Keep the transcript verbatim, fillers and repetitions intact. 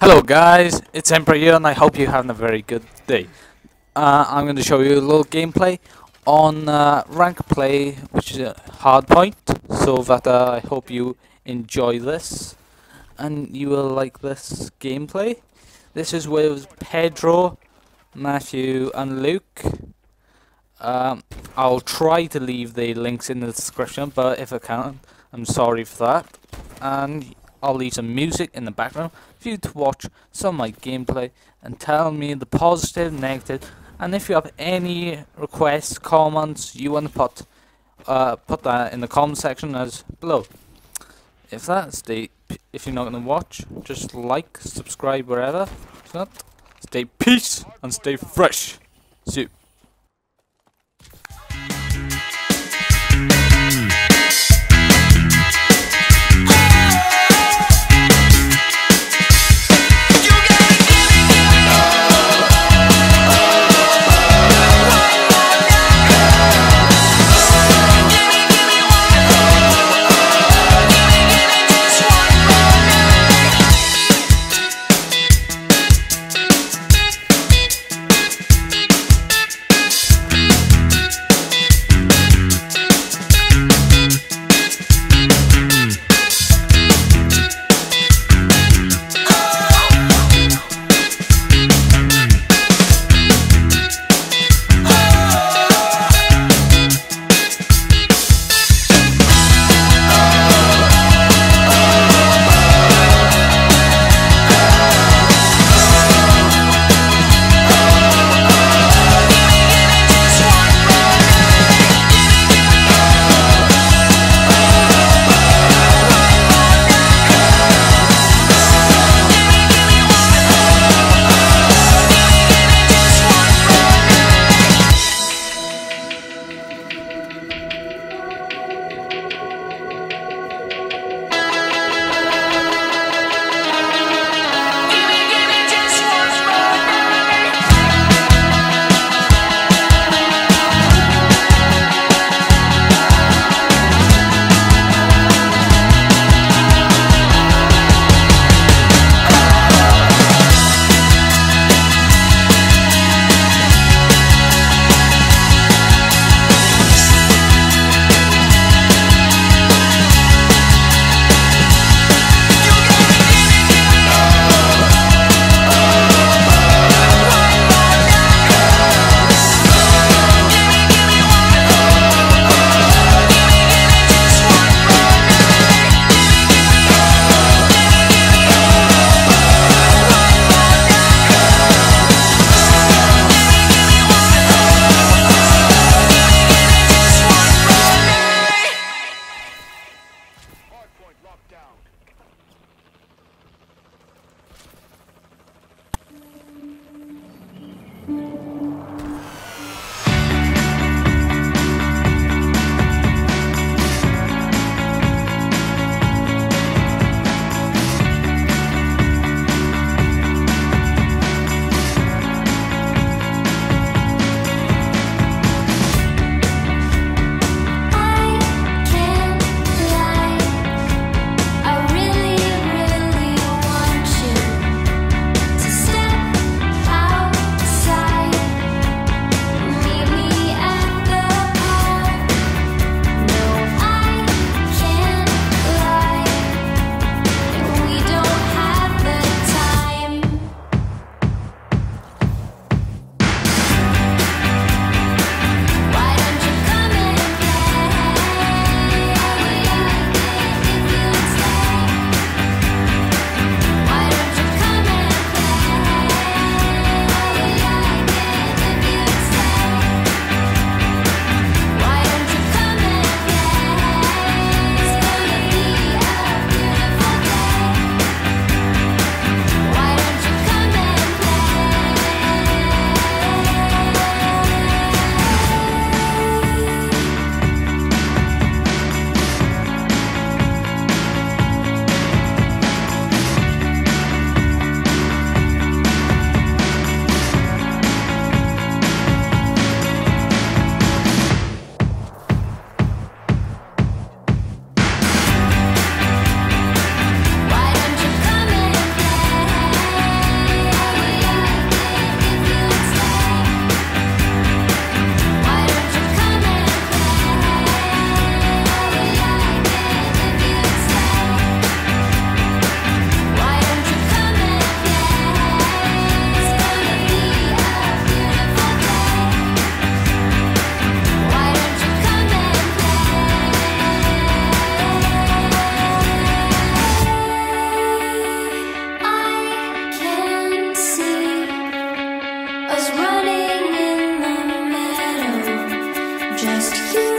Hello guys, it's Emperorr here and I hope you're having a very good day. Uh, I'm going to show you a little gameplay on uh, rank play, which is a hardpoint, so that uh, I hope you enjoy this and you will like this gameplay. This is with Pedro, Matthew and Luke. Um, I'll try to leave the links in the description, but if I can't, I'm sorry for that. And I'll leave some music in the background for you to watch some of my gameplay and tell me the positive, negative, and if you have any requests, comments you want to put, uh, put that in the comment section as below. If that's the, if you're not going to watch, just like, subscribe, wherever. If not, stay peace and stay fresh. See you. just you.